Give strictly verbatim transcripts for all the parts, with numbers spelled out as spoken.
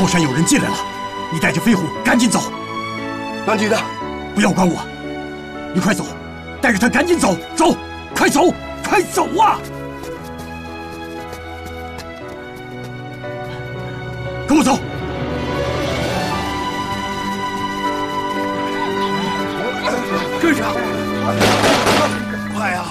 后山有人进来了，你带着飞虎赶紧走。哪里的？不要管我，你快走，带着他赶紧走，走，快走，快走啊！跟我走。 这是，快呀！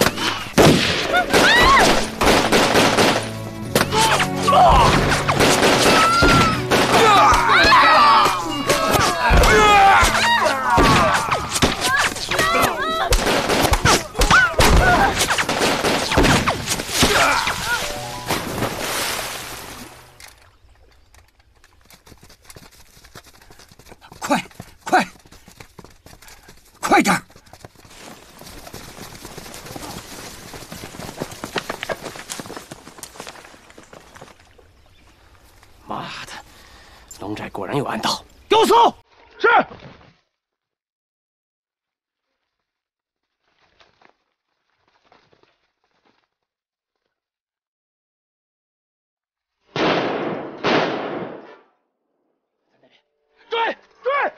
快，快，快点！ 妈的，龙寨果然有暗道，给我搜！是。追追！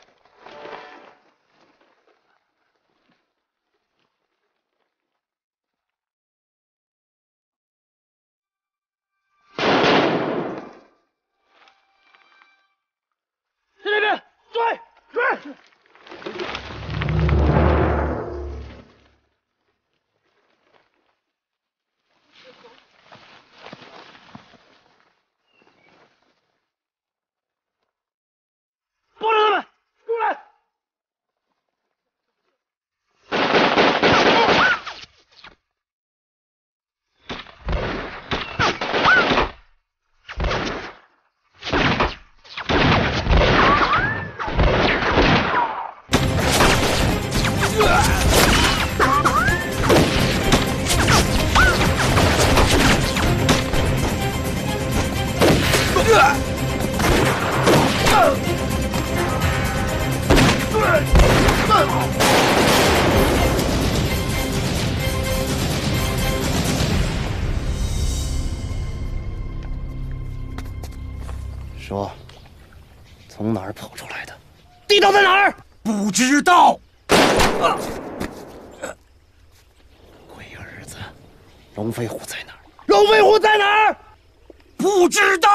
说，从哪儿跑出来的？地道在哪儿？不知道。啊 龙飞虎在哪儿？龙飞虎在哪儿？不知道。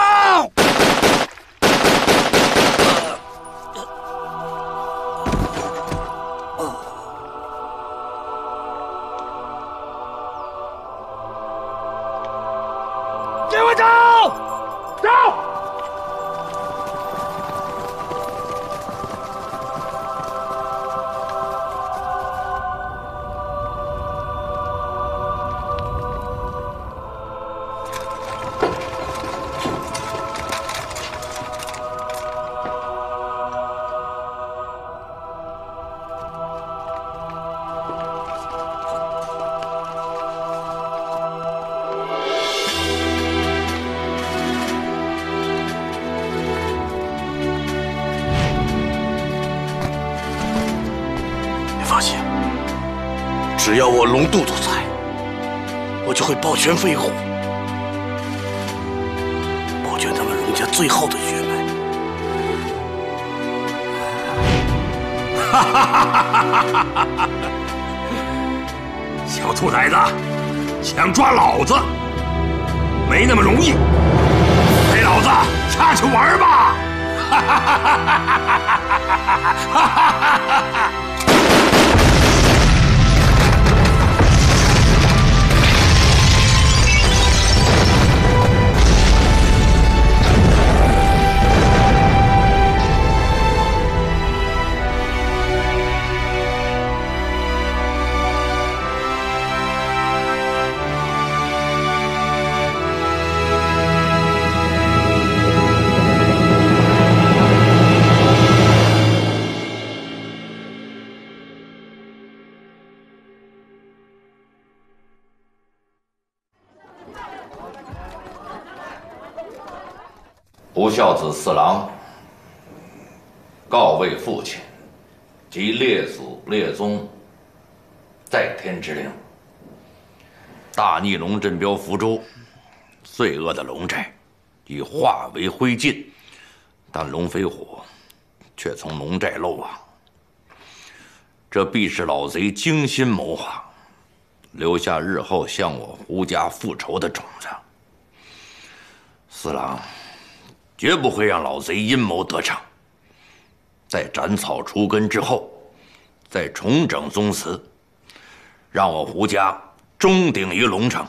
给我找，找。 只要我龙都督在，我就会抱拳飞虎，保全他们龙家最后的血脉。哈哈哈哈哈！小兔崽子，想抓老子，没那么容易，陪老子下去玩吧！哈哈哈哈哈！ 不孝子四郎告慰父亲及列祖列宗在天之灵，大逆龙镇镖福州，罪恶的龙寨已化为灰烬，但龙飞虎却从龙寨漏网，这必是老贼精心谋划，留下日后向我胡家复仇的种子。四郎绝不会让老贼阴谋得逞。在斩草除根之后，再重整宗祠，让我胡家终鼎于龙城。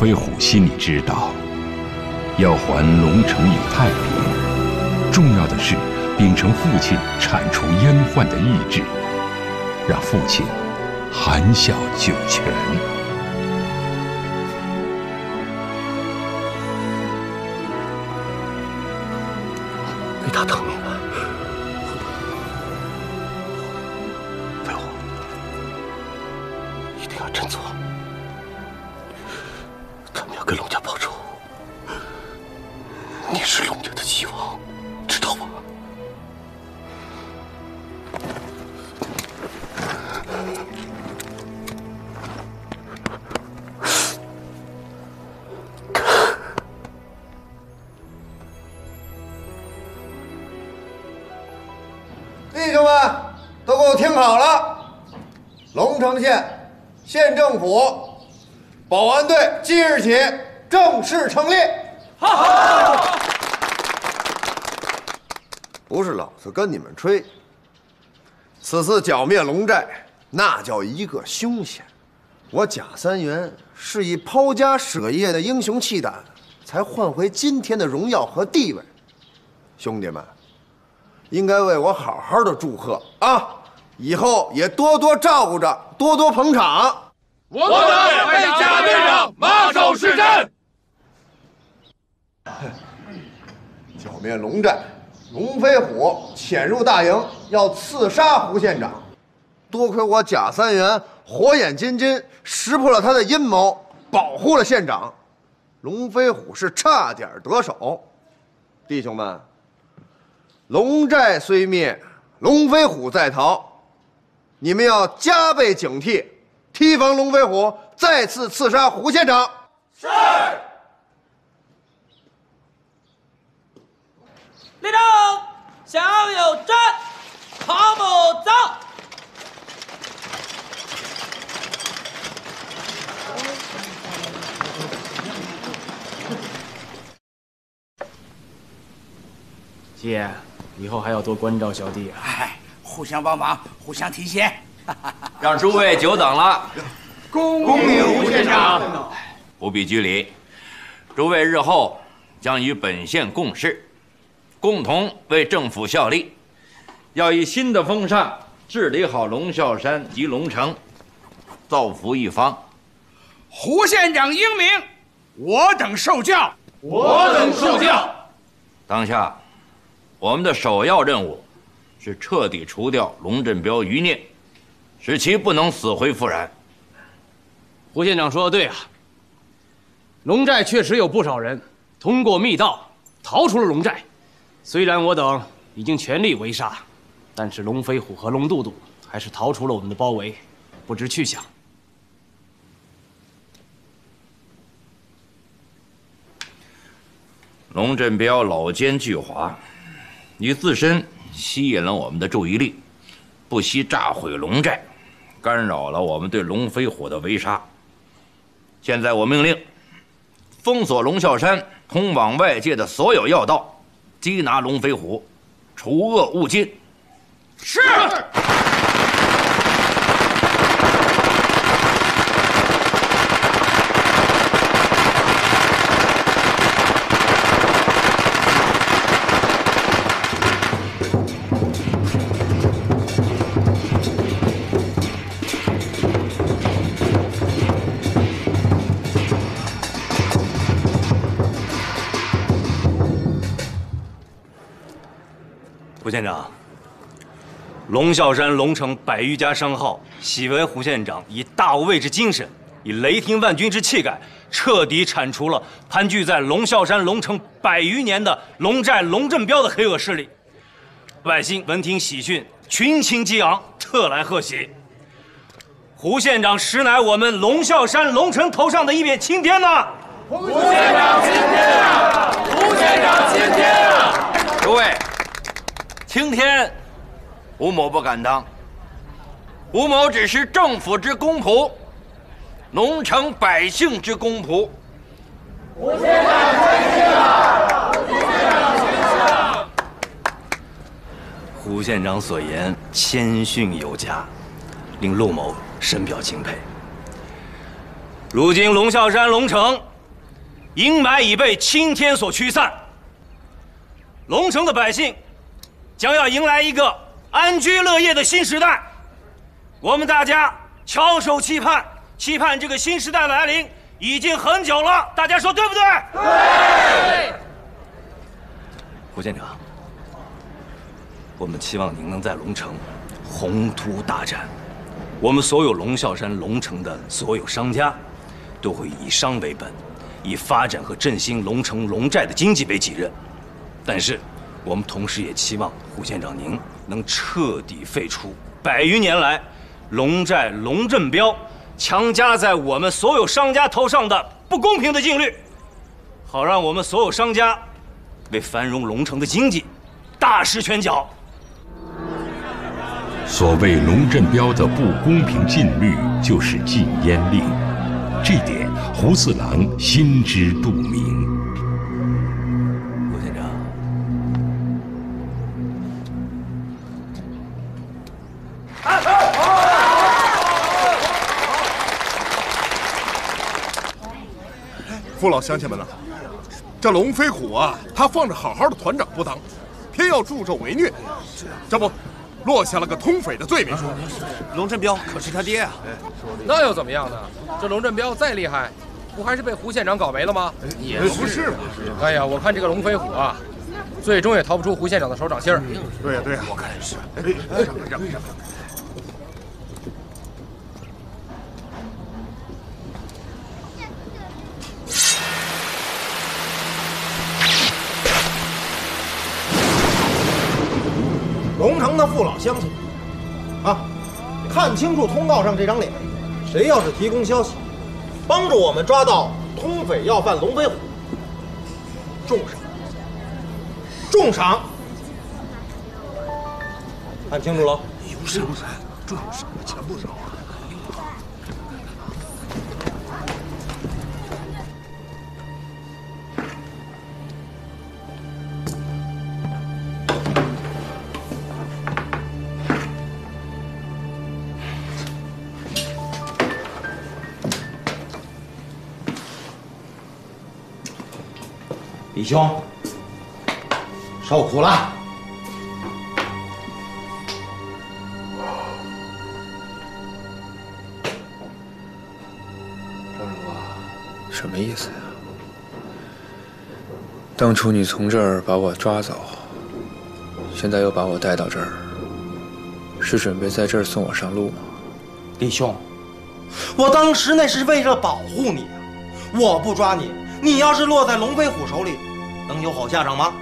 飞虎心里知道，要还龙城以太平，重要的是秉承父亲铲除阉宦的意志，让父亲含笑九泉。给他疼了，飞虎，一定要振作。 给龙家报仇，你是龙家的希望，知道吗？弟兄们，都给我听好了！龙城县县政府。 保安队即日起正式成立。好，不是老子跟你们吹，此次剿灭龙寨，那叫一个凶险。我贾三元是以抛家舍业的英雄气胆，才换回今天的荣耀和地位。兄弟们，应该为我好好的祝贺啊！以后也多多照顾着，多多捧场。 我们为贾队长马首是瞻。剿灭龙寨，龙飞虎潜入大营，要刺杀胡县长。多亏我贾三元火眼金睛，识破了他的阴谋，保护了县长。龙飞虎是差点得手。弟兄们，龙寨虽灭，龙飞虎在逃，你们要加倍警惕。 提防龙飞虎再次刺杀胡县长。是。立正，向右站，跑步走。姐，以后还要多关照小弟啊！哎，互相帮忙，互相提携，让诸位久等了。恭迎吴县长，不必拘礼。诸位日后将与本县共事，共同为政府效力，要以新的风尚治理好龙啸山及龙城，造福一方。胡县长英明，我等受教。我等受教。当下，我们的首要任务是彻底除掉龙振彪余孽，使其不能死灰复燃。胡县长说的对啊，龙寨确实有不少人通过密道逃出了龙寨。虽然我等已经全力围杀，但是龙飞虎和龙杜杜还是逃出了我们的包围，不知去向。 龙振彪老奸巨猾，你自身吸引了我们的注意力，不惜炸毁龙寨，干扰了我们对龙飞虎的围杀。现在我命令，封锁龙啸山通往外界的所有要道，缉拿龙飞虎，除恶务尽。是。 胡县长，龙啸山、龙城百余家商号，喜为胡县长以大无畏之精神，以雷霆万钧之气概，彻底铲除了盘踞在龙啸山、龙城百余年的龙寨龙振彪的黑恶势力。百姓闻听喜讯，群情激昂，特来贺喜。胡县长实乃我们龙啸山、龙城头上的一片青天呐！胡县长青天啊！胡县长青天啊！诸位。 青天，吴某不敢当。吴某只是政府之公仆，龙城百姓之公仆。吴县长全信了！吴县长全信了！胡县长所言谦逊有加，令陆某深表钦佩。如今龙啸山、龙城阴霾已被青天所驱散，龙城的百姓。 将要迎来一个安居乐业的新时代，我们大家翘首期盼，期盼这个新时代的来临已经很久了，大家说对不对？对。胡县长，我们期望您能在龙城宏图大展，我们所有龙啸山、龙城的所有商家，都会以商为本，以发展和振兴龙城龙寨的经济为己任，但是。 我们同时也期望胡县长您能彻底废除百余年来龙寨龙振彪强加在我们所有商家头上的不公平的境律，好让我们所有商家为繁荣龙城的经济大施拳脚。所谓龙振彪的不公平禁律就是禁烟令，这点胡四郎心知肚明。 父老乡亲们呐、啊，这龙飞虎啊，他放着好好的团长不当，偏要助纣为虐，这不，落下了个通匪的罪名。龙振彪可是他爹啊，那又怎么样呢？这龙振彪再厉害，不还是被胡县长搞没了吗？也不是。哎呀，我看这个龙飞虎啊，最终也逃不出胡县长的手掌心儿。对呀对呀，我看也是。哎，让让让。 龙城的父老乡亲，啊，看清楚通告上这张脸，谁要是提供消息，帮助我们抓到通匪要犯龙飞虎，重赏，重赏！看清楚了，有赏重赏，钱不少啊！李兄，受苦了。 什么意思呀？当初你从这儿把我抓走，现在又把我带到这儿，是准备在这儿送我上路吗？李兄，我当时那是为了保护你啊！我不抓你，你要是落在龙飞虎手里，能有好下场吗？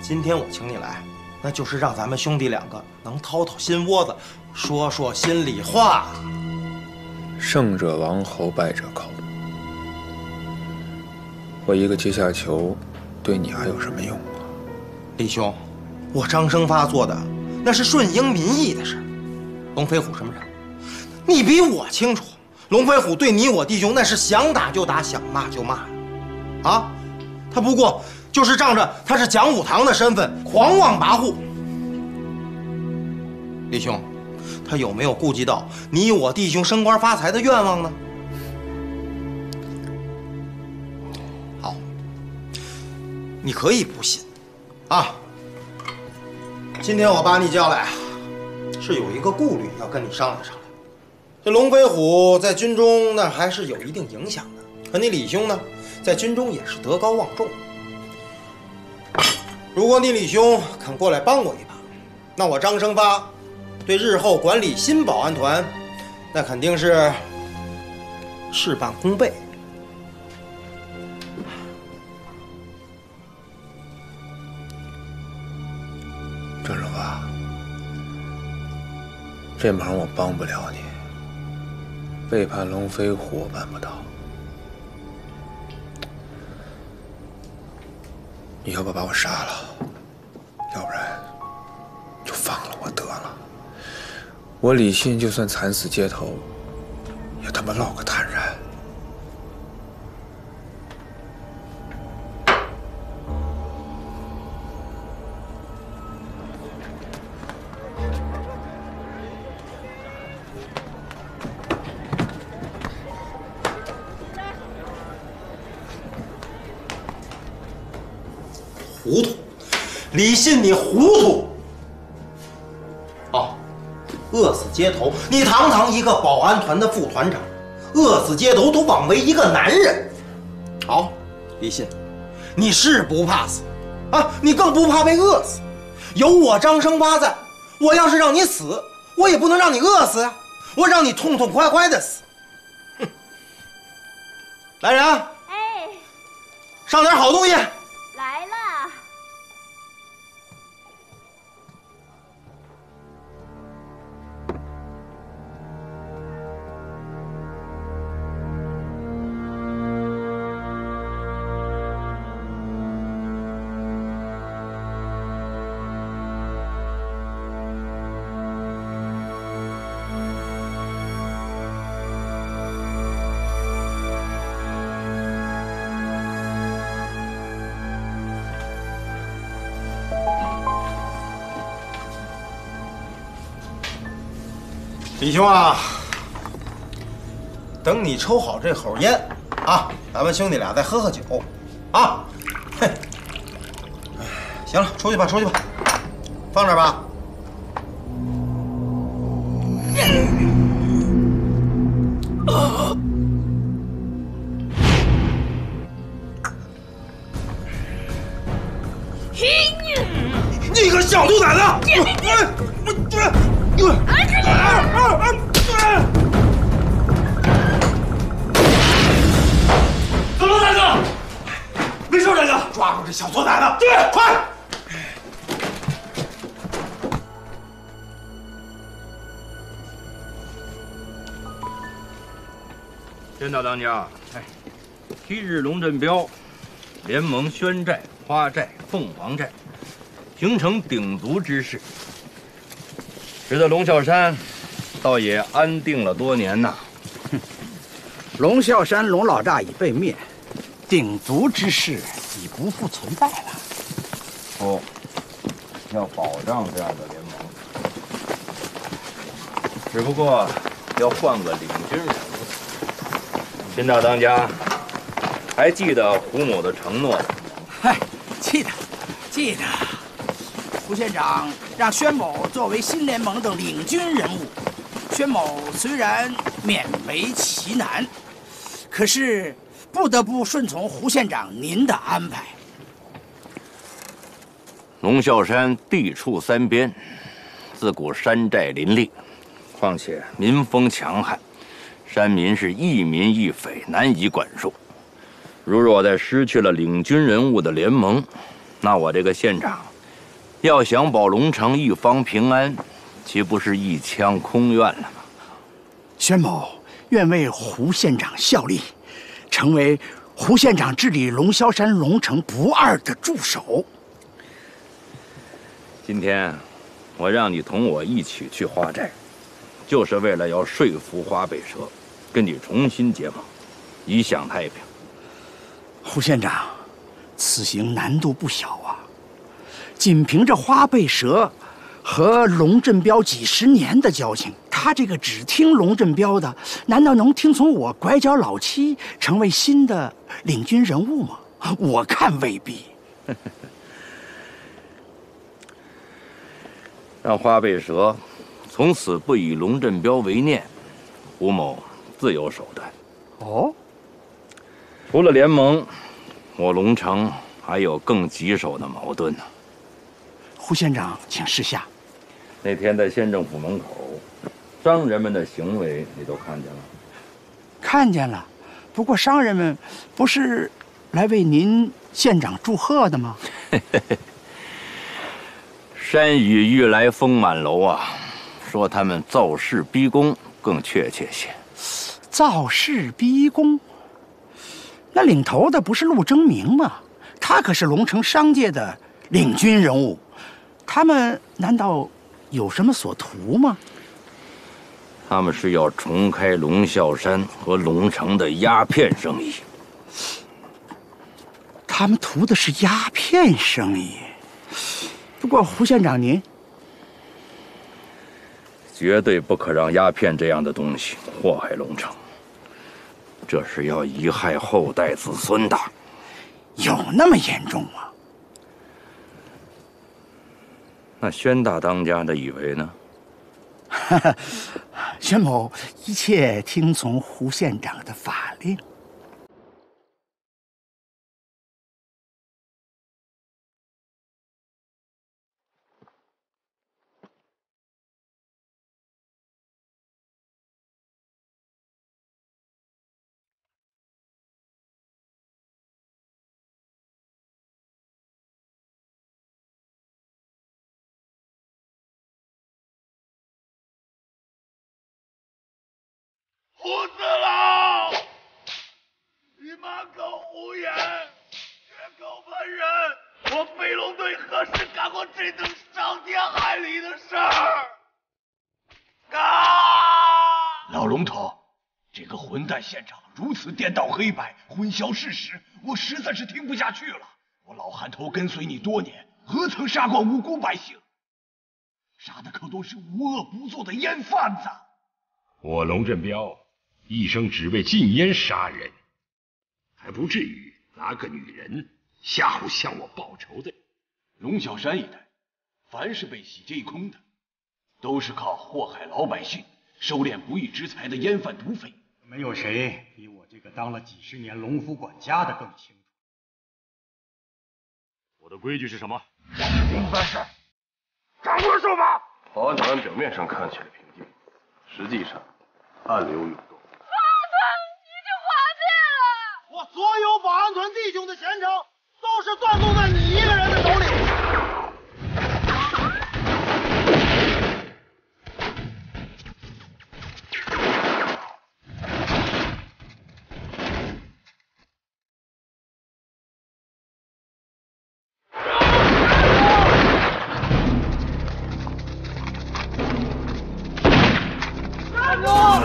今天我请你来，那就是让咱们兄弟两个能掏掏心窝子，说说心里话。胜者王侯，败者寇。 我一个阶下囚，对你还有什么用啊？李兄，我张生发做的那是顺应民意的事。龙飞虎什么人？你比我清楚。龙飞虎对你我弟兄那是想打就打，想骂就骂呀！啊，他不过就是仗着他是讲武堂的身份狂妄跋扈。李兄，他有没有顾及到你我弟兄升官发财的愿望呢？ 你可以不信，啊！今天我把你叫来，是有一个顾虑要跟你商量商量。这龙飞虎在军中那还是有一定影响的，可你李兄呢，在军中也是德高望重。如果你李兄肯过来帮我一把，那我张生发对日后管理新保安团，那肯定是事半功倍。 郑守发，这忙我帮不了你。背叛龙飞虎，我办不到。你要不把我杀了，要不然就放了我得了。我李信就算惨死街头，也他妈落个坦然。 糊涂，李信，你糊涂！哦，饿死街头，你堂堂一个保安团的副团长，饿死街头都枉为一个男人。好，李信，你是不怕死啊？你更不怕被饿死。有我张生发在，我要是让你死，我也不能让你饿死啊！我让你痛痛快快的死。哼！来人，哎，上点好东西。来了。 李兄啊，等你抽好这口烟啊，咱们兄弟俩再喝喝酒，啊，嘿，行了，出去吧，出去吧，放这儿吧。 老当家，哎，昔日龙振彪联盟宣寨、花寨、凤凰寨，形成鼎足之势，使得龙啸山倒也安定了多年呐。龙啸山龙老大已被灭，鼎足之势已不复存在了。不，要保障这样的联盟，只不过要换个领军人物。 甄大当家，还记得胡某的承诺？嗨，记得，记得。胡县长让宣某作为新联盟的领军人物，宣某虽然勉为其难，可是不得不顺从胡县长您的安排。龙啸山地处三边，自古山寨林立，况且民风强悍，山民是一民一匪，难以管束。 如若再失去了领军人物的联盟，那我这个县长，要想保龙城一方平安，岂不是一腔空怨了吗？宣某愿为胡县长效力，成为胡县长治理龙啸山、龙城不二的助手。今天，我让你同我一起去花寨，就是为了要说服花北蛇，跟你重新结盟，以享太平。 胡县长，此行难度不小啊！仅凭这花背蛇和龙振彪几十年的交情，他这个只听龙振彪的，难道能听从我拐角老七成为新的领军人物吗？我看未必。让花背蛇从此不以龙振彪为念，胡某自有手段。哦。 除了联盟，我龙城还有更棘手的矛盾呢。胡县长，请示下。那天在县政府门口，商人们的行为你都看见了？看见了，不过商人们不是来为您县长祝贺的吗？山雨欲来风满楼啊，说他们造势逼宫更确切些。造势逼宫。 那领头的不是陆征明吗？他可是龙城商界的领军人物，他们难道有什么所图吗？他们是要重开龙啸山和龙城的鸦片生意。他们图的是鸦片生意。不过胡县长您，绝对不可让鸦片这样的东西祸害龙城。 这是要贻害后代子孙的，有那么严重吗？那宣大当家的以为呢？宣某一切听从胡县长的法令。胡子老，你满口胡言，血口喷人！我飞龙队何时干过这等伤天害理的事儿？啊！老龙头，这个混蛋县长如此颠倒黑白，混淆事实，我实在是听不下去了。我老韩头跟随你多年，何曾杀过无辜百姓？杀的可都是无恶不作的烟贩子。我龙振彪。 一生只为禁烟杀人，还不至于拿个女人吓唬向我报仇的。龙啸山一带，凡是被洗劫一空的，都是靠祸害老百姓、收敛不义之财的烟贩毒匪。没有谁比我这个当了几十年龙府管家的更清楚。我的规矩是什么？明白是掌管说法。保安团表面上看起来平静，实际上暗流涌动。 所有保安团弟兄的前程都是断送在你一个人的手里。站住！站住！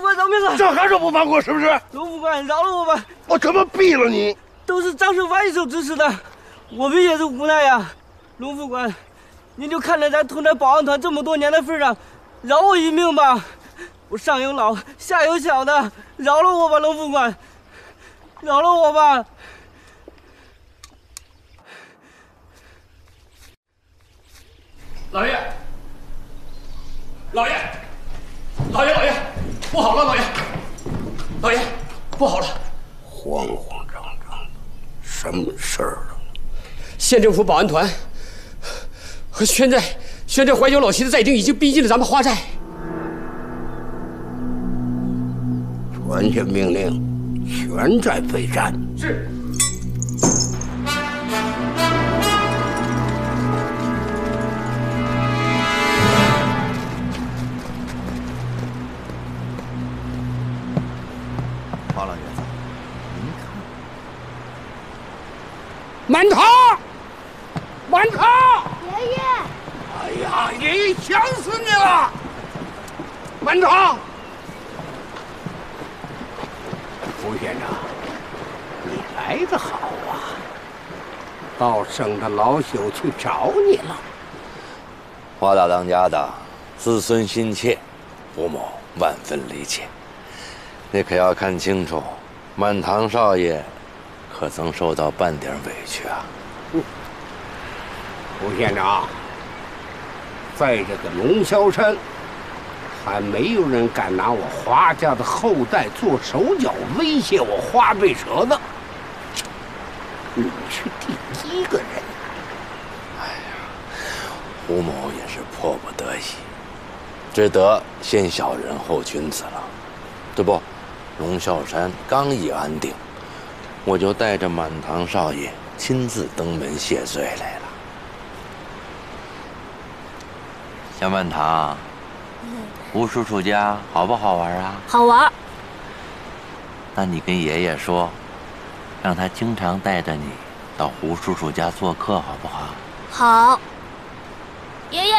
官饶命啊！这还是不放过是不是？卢副官饶了我吧！我他妈毙了你！都是张胜发一手指使的，我们也是无奈呀。卢副官，您就看在咱屯山保安团这么多年的份上，饶我一命吧！我上有老，下有小的，饶了我吧，卢副官，饶了我吧！ 老爷，老爷，老爷，老爷，不好了，老爷，老爷，不好了！慌慌张张的，什么事儿啊？县政府保安团和宣寨、宣寨怀九老齐的寨丁已经逼近了咱们花寨。传下命令，全寨备战。是。 满头，满头，爷爷！哎呀，爷爷想死你了！满头，胡县长，你来得好啊！倒省着老朽去找你了。花大当家的，子孙心切，吴某万分理解。你可要看清楚，满堂少爷。 可曾受到半点委屈啊？胡县长，在这个龙霄山，还没有人敢拿我花家的后代做手脚，威胁我花背蛇呢。你是第一个人。哎呀，胡某也是迫不得已，只得先小人后君子了。这不，龙啸山刚一安定。 我就带着满堂少爷亲自登门谢罪来了。小满堂，吴叔叔家好不好玩啊？好玩。那你跟爷爷说，让他经常带着你到胡叔叔家做客，好不好？好。爷爷，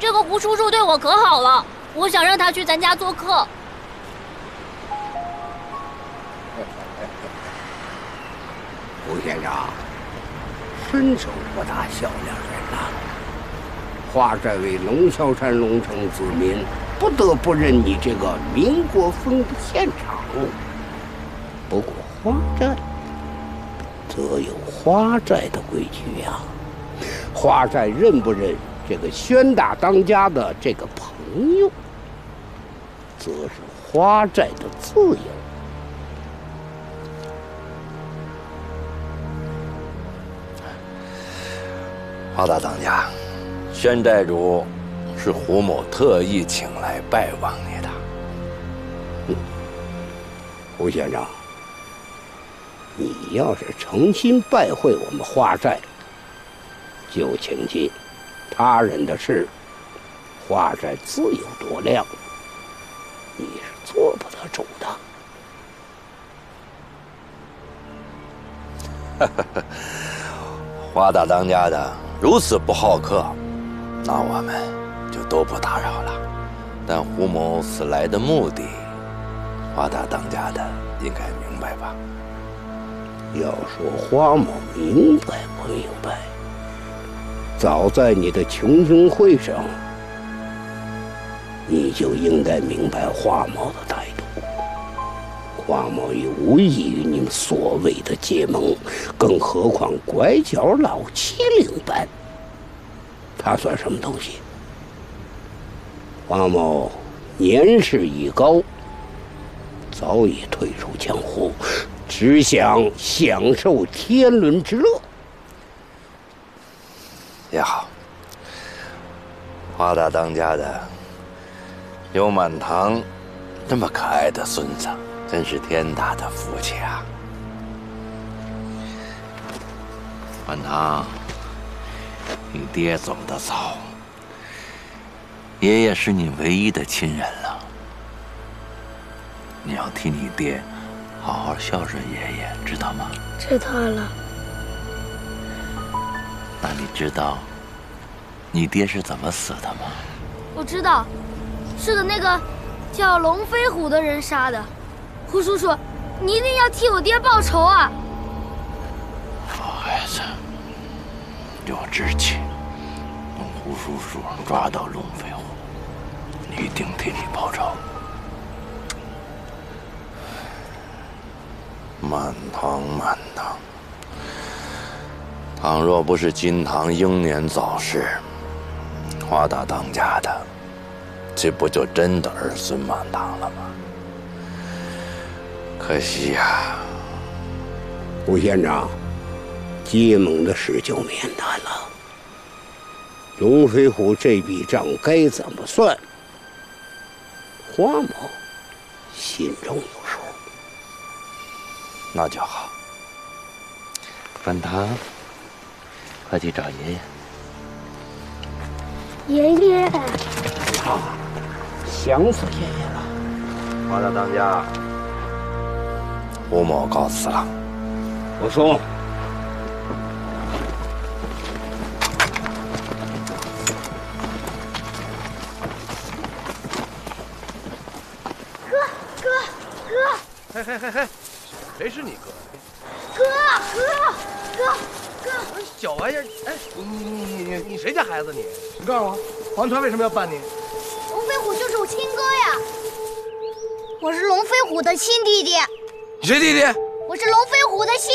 这个胡叔叔对我可好了，我想让他去咱家做客。 胡县长，身手不打笑脸人呐、啊。花寨为龙啸山龙城子民不得不认你这个民国分部县长。不过花寨则有花寨的规矩呀、啊。花寨认不认这个宣大当家的这个朋友，则是花寨的自由。 花大当家，宣寨主是胡某特意请来拜望你的。嗯、胡县长，你要是诚心拜会我们花寨，就请进；他人的事，花寨自有酌量，你是做不得主的。花大当家的。 如此不好客，那我们就都不打扰了。但胡某此来的目的，花大当家的应该明白吧？要说花某明白不明白，早在你的群雄会上，你就应该明白花某的态度。花某已无异于你们所谓的结盟。 更何况拐角老七领班，他算什么东西？花某年事已高，早已退出江湖，只想享受天伦之乐。也好，花大当家的有满堂这么可爱的孙子，真是天大的福气啊！ 满堂，你爹走得早，爷爷是你唯一的亲人了。你要替你爹好好孝顺爷爷，知道吗？知道了。那你知道你爹是怎么死的吗？我知道，是的，那个叫龙飞虎的人杀的。胡叔叔，你一定要替我爹报仇啊！好孩子，有志气。等胡叔叔抓到龙飞虎，一定替你报仇。满堂满堂。 倘若不是金堂英年早逝，花大当家的，这不就真的儿孙满堂了吗？可惜呀、啊，吴县长，结盟的事就免谈了。龙飞虎这笔账该怎么算，花某心中有数。那就好，满堂。 快去找爷爷！爷爷，啊，想死爷爷了！花大当家，吴某告辞了。我送。哥哥哥！嘿嘿嘿嘿，谁是你哥？哥哥哥！ 小玩意儿，哎，你你你你谁家孩子你？你告诉我，黄团为什么要办你？龙飞虎就是我亲哥呀，我是龙飞虎的亲弟弟。你谁弟弟？我是龙飞虎的亲。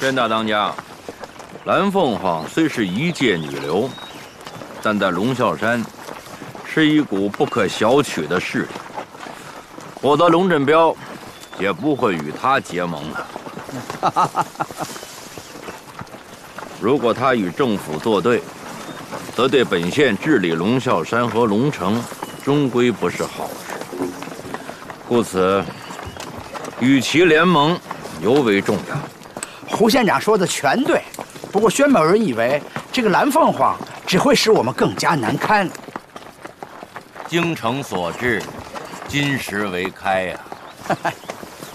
甄大当家，蓝凤凰虽是一介女流，但在龙啸山是一股不可小觑的势力。我的龙振彪也不会与他结盟的。如果他与政府作对，则对本县治理龙啸山和龙城终归不是好事。故此，与其联盟尤为重要。 胡县长说的全对，不过宣某人以为这个蓝凤凰只会使我们更加难堪。精诚所至，金石为开呀、啊！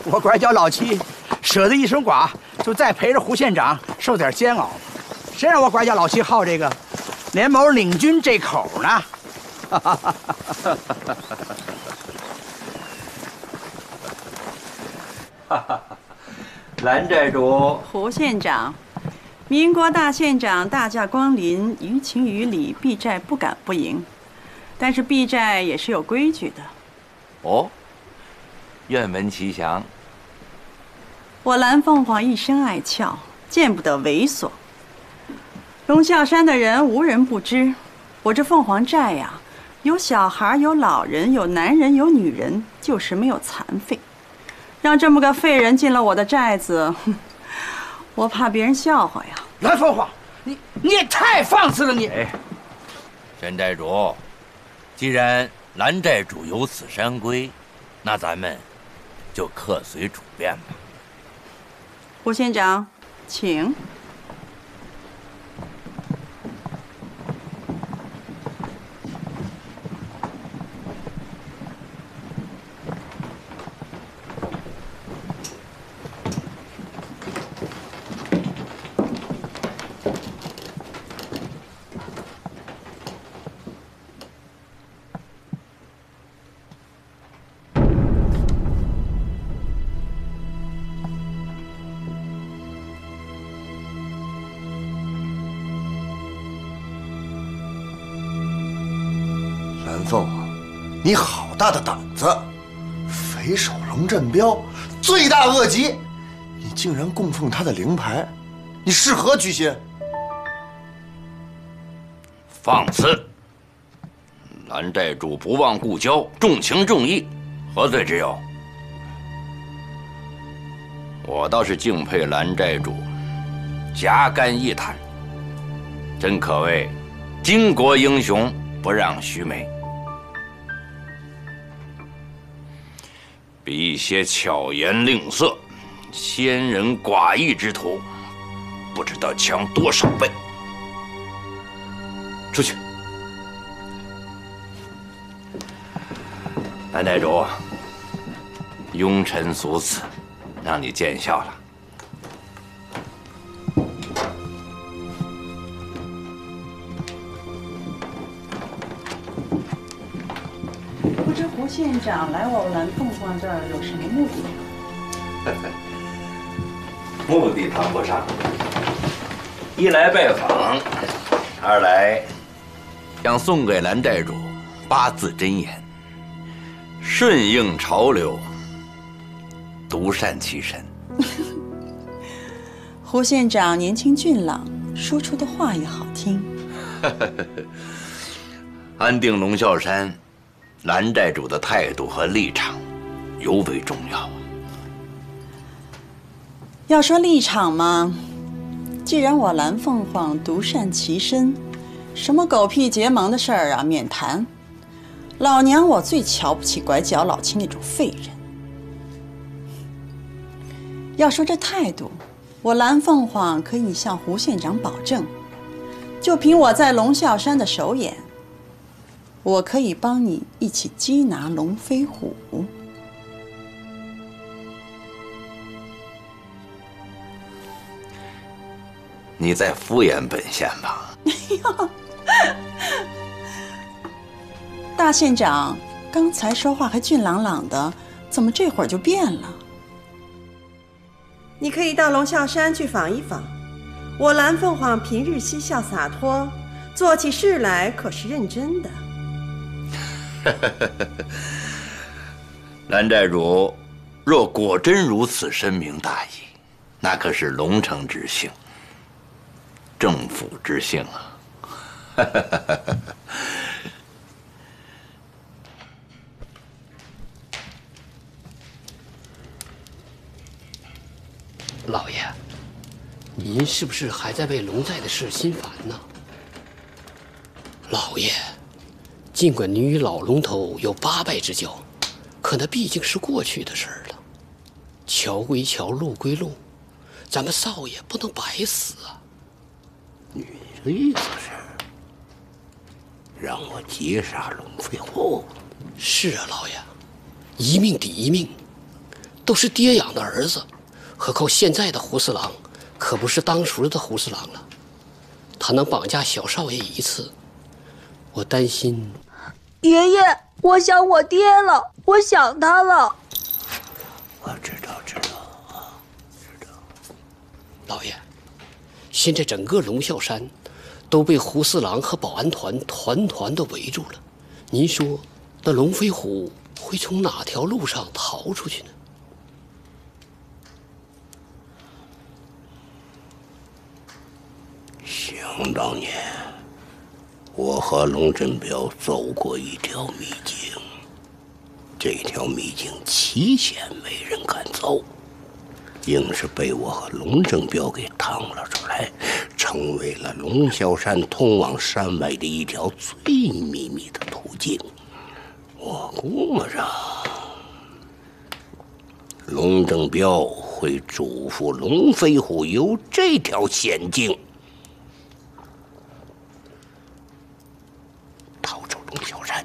我管叫老七，舍得一身剐，就再陪着胡县长受点煎熬。谁让我管叫老七好这个联谋领军这口呢？蓝寨主，胡县长，民国大县长大驾光临，于情于理，避寨不敢不迎。但是避寨也是有规矩的。哦，愿闻其详。我蓝凤凰一生爱俏，见不得猥琐。龙啸山的人无人不知，我这凤凰寨呀、啊，有小孩，有老人，有男人，有女人，就是没有残废。 让这么个废人进了我的寨子，我怕别人笑话呀！蓝凤凰，你你也太放肆了你！哎，沈寨主，既然蓝寨主有此山规，那咱们就客随主便吧。胡县长，请。蓝凤啊，你好大的胆子！匪首龙振彪，罪大恶极，你竟然供奉他的灵牌，你是何居心？放肆！蓝寨主不忘故交，重情重义，何罪之有？我倒是敬佩蓝寨主，侠肝义胆，真可谓巾帼英雄，不让须眉。 比一些巧言令色、先人寡义之徒，不知道强多少倍。出去，蓝寨主，庸臣俗子，让你见笑了。不知胡县长来我蓝凤。 这儿有什么目的？目的谈不上，一来拜访，二来想送给蓝寨主八字真言：顺应潮流，独善其身。胡县长年轻俊朗，说出的话也好听。安定龙啸山，蓝寨主的态度和立场。 尤为重要啊！要说立场嘛，既然我蓝凤凰独善其身，什么狗屁结盟的事儿啊，免谈。老娘我最瞧不起拐角老七那种废人。要说这态度，我蓝凤凰可以向胡县长保证，就凭我在龙啸山的首演，我可以帮你一起缉拿龙飞虎。 你在敷衍本县吧？哎呦，大县长刚才说话还俊朗朗的，怎么这会儿就变了？你可以到龙啸山去访一访，我蓝凤凰平日嬉笑洒脱，做起事来可是认真的。蓝寨主，若果真如此深明大义，那可是龙城之幸。 政府之幸啊！老爷，您是不是还在为龙寨的事心烦呢？老爷，尽管您与老龙头有八拜之交，可那毕竟是过去的事了。桥归桥，路归路，咱们少爷不能白死啊！ 你的意思是让我劫杀龙飞虎？是啊，老爷，一命抵一命，都是爹养的儿子，何况现在的胡四郎可不是当初的胡四郎了。他能绑架小少爷一次，我担心。爷爷，我想我爹了，我想他了。我知道，知道啊，知道。老爷。 现在整个龙啸山都被胡四郎和保安团团团的围住了，您说那龙飞虎会从哪条路上逃出去呢？想当年，我和龙振彪走过一条秘境，这条秘境奇险，没人敢走。 硬是被我和龙振彪给趟了出来，成为了龙啸山通往山外的一条最秘密的途径。我估摸着，龙振彪会嘱咐龙飞虎由这条险境逃出龙啸山。